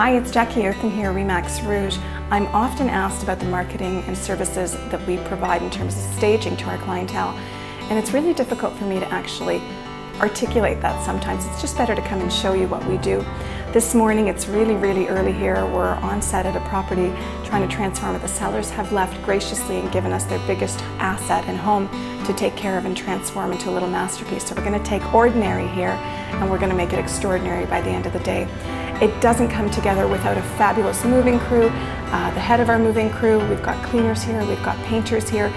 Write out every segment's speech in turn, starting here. Hi, it's Jackie Earthen here, Remax Rouge. I'm often asked about the marketing and services that we provide in terms of staging to our clientele, and it's really difficult for me to actually articulate that sometimes. It's just better to come and show you what we do. This morning, it's really early here. We're on set at a property trying to transform it. The sellers have left graciously and given us their biggest asset and home to take care of and transform into a little masterpiece. So we're going to take ordinary here and we're going to make it extraordinary by the end of the day. It doesn't come together without a fabulous moving crew, the head of our moving crew. We've got cleaners here, we've got painters here,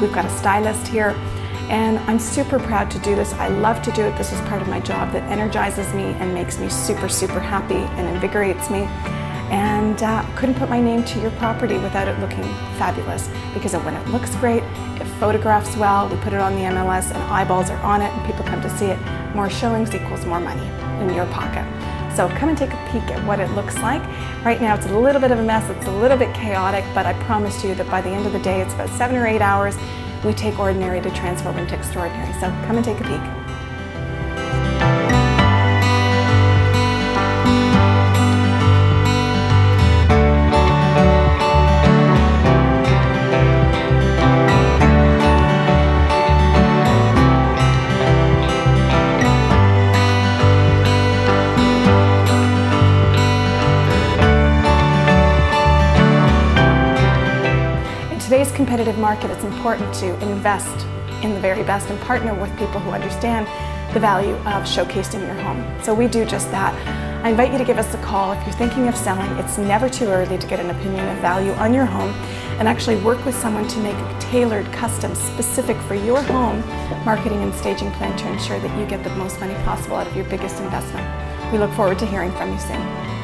we've got a stylist here, and I'm super proud to do this. I love to do it. This is part of my job that energizes me and makes me super happy and invigorates me. And couldn't put my name to your property without it looking fabulous, because when it looks great, it photographs well, we put it on the MLS and eyeballs are on it and people come to see it. More showings equals more money in your pocket. So come and take a peek at what it looks like. Right now it's a little bit of a mess, it's a little bit chaotic, but I promise you that by the end of the day, it's about 7 or 8 hours, we take ordinary to transform into extraordinary. So come and take a peek. In today's competitive market, it's important to invest in the very best and partner with people who understand the value of showcasing your home. So we do just that. I invite you to give us a call if you're thinking of selling. It's never too early to get an opinion of value on your home and actually work with someone to make a tailored, custom, specific for your home marketing and staging plan to ensure that you get the most money possible out of your biggest investment. We look forward to hearing from you soon.